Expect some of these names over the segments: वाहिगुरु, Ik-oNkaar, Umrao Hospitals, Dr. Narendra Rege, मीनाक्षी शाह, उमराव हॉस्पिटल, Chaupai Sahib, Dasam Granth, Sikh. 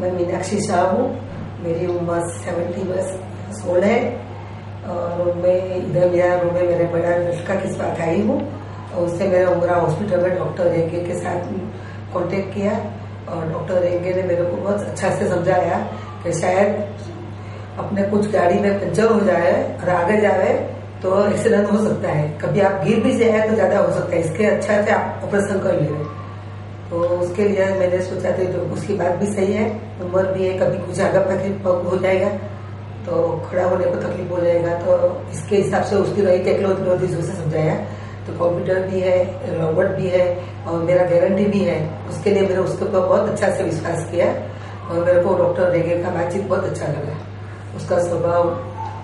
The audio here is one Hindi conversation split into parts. मैं मीनाक्षी शाह हूँ। मेरी उम्र 70 वर्ष 16 है और मैं इधर मेरा रूम में मैंने बड़ा लड़का किस्सा खाई हूँ और उससे मेरा उमराव हॉस्पिटल में डॉक्टर रेगे के साथ कांटेक्ट किया और डॉक्टर रेगे ने मेरे को बहुत अच्छा से समझाया कि शायद अपने कुछ गाड़ी में पंचर हो जाए और आगे जाए तो एक्सीडेंट हो सकता है, कभी आप गिर भी जाए तो ज्यादा हो सकता है, इसके अच्छा है आप ऑपरेशन कर ले। तो उसके लिए मैंने सोचा था तो उसकी बात भी सही है, उम्र भी है, कभी कुछ आगे तकलीफ हो जाएगा तो खड़ा होने को तकलीफ हो जाएगा, तो इसके हिसाब से उसकी रही टेक्नोलॉजी से समझाया। तो कंप्यूटर भी है, रोबोट भी है और मेरा गारंटी भी है, उसके लिए मैंने उसके ऊपर बहुत अच्छा से विश्वास किया और मेरे को डॉक्टर रेगे का बातचीत बहुत अच्छा लगा। उसका स्वभाव,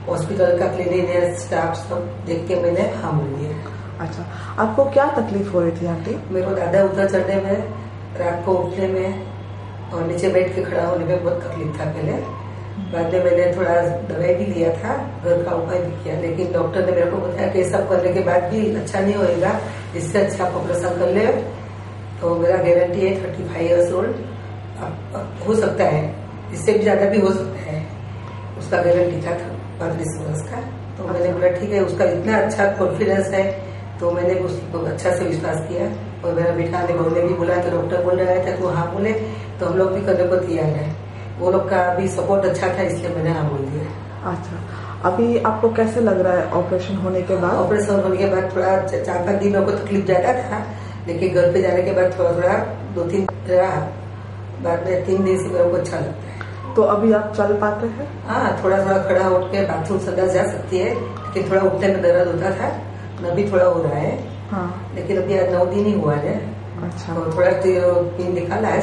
हॉस्पिटल का क्लीनिनेस, स्टाफ सब देख के मैंने हाँ बोल दिया। अच्छा, आपको क्या तकलीफ हो रही थी आंटी? मेरे को दादा उतर चढ़ने में, रात को उठने में और नीचे बैठ के खड़ा होने में बहुत तकलीफ था पहले। बाद में मैंने थोड़ा दवाई भी लिया था, घर का उपाय भी किया, लेकिन डॉक्टर ने मेरे को बताया कि सब करने के बाद भी अच्छा नहीं होगा, इससे अच्छा आप ऑपरेशन कर ले। तो मेरा गारंटी है 35 ईयर्स ओल्ड हो सकता है, इससे भी ज्यादा भी हो सकता है, उसका गारंटी था 35 वर्ष का। तो मैंने बोला ठीक है, उसका इतना अच्छा कॉन्फिडेंस है तो मैंने उसको अच्छा से विश्वास किया। और मेरा बेटा ने बोलने भी बोला तो डॉक्टर बोल रहा था तो हाँ बोले, तो हम लोग भी करने को तैयार है, वो लोग का भी सपोर्ट अच्छा था इसलिए मैंने हाँ बोल दिया। अच्छा, अभी आपको कैसे लग रहा है ऑपरेशन होने के बाद? ऑपरेशन होने के बाद थोड़ा 4-5 दिन मेरे को तकलीफ ज्यादा था, लेकिन घर पे जाने के बाद थोड़ा थोड़ा 2-3 रहा, बाद में 3 दिन से मेरे को अच्छा लगता है। तो अभी आप चल पाते हैं? हाँ, थोड़ा थोड़ा खड़ा उठ के बाथरूम सदा जा सकती है, लेकिन थोड़ा उठने में दर्द होता था, अभी थोड़ा हो रहा है। हाँ। लेकिन अभी 9 दिन ही हुआ है। अच्छा। तो थोड़ा पिन निकाला है।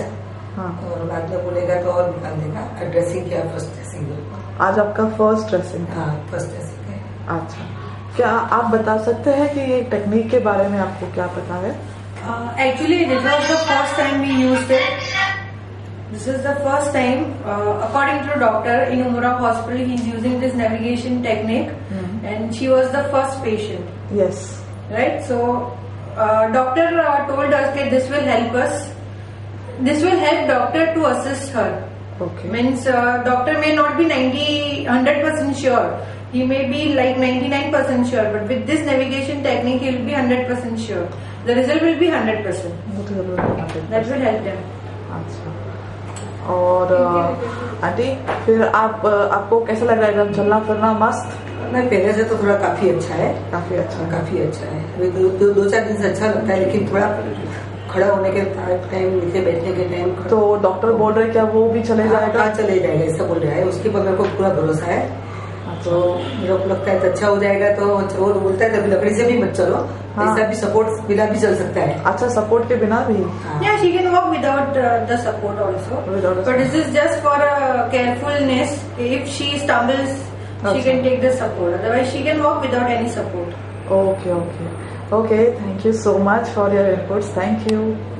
हाँ। और बाद में बोलेगा तो और निकाल देगा। ड्रेसिंग क्या? First dressing. आज आपका फर्स्ट ड्रेसिंग? हाँ, फर्स्ट ड्रेसिंग है। अच्छा, क्या आप बता सकते हैं कि ये टेक्निक के बारे में आपको क्या पता है? Actually this was the first time we used it. This is the first time, according to doctor in Umrav Hospital, he is using this navigation technique, and she was the first patient. Yes. Right. So, doctor told us that this will help us. This will help doctor to assist her. Okay. Means doctor may not be 100% sure. He may be like 99% sure, but with this navigation technique, he will be 100% sure. The result will be 100%. That will help them. Awesome. और आंटी फिर आपको कैसा लग रहा है एकदम चलना फिरना मस्त? नहीं, पहले से तो थोड़ा काफी अच्छा है, काफी अच्छा है। 2-4 दिन से अच्छा लगता है, लेकिन थोड़ा खड़ा होने के टाइम, नीचे बैठने के टाइम। तो डॉक्टर बोल रहे क्या वो भी चले जाएगा? चले जाएगा ऐसा बोल रहा है, उसके बगल को पूरा भरोसा है। तो मेरे को लगता है अच्छा हो जाएगा। तो वो बोलता है तभी लकड़ी से भी मत चलो, ऐसा भी सपोर्ट बिना भी चल सकता है। अच्छा, सपोर्ट के बिना भी? या she can walk without the support also, but this is just for carefulness. If she stumbles she can take the support, otherwise she can walk without any support. Okay, thank you so much for your inputs. Thank you.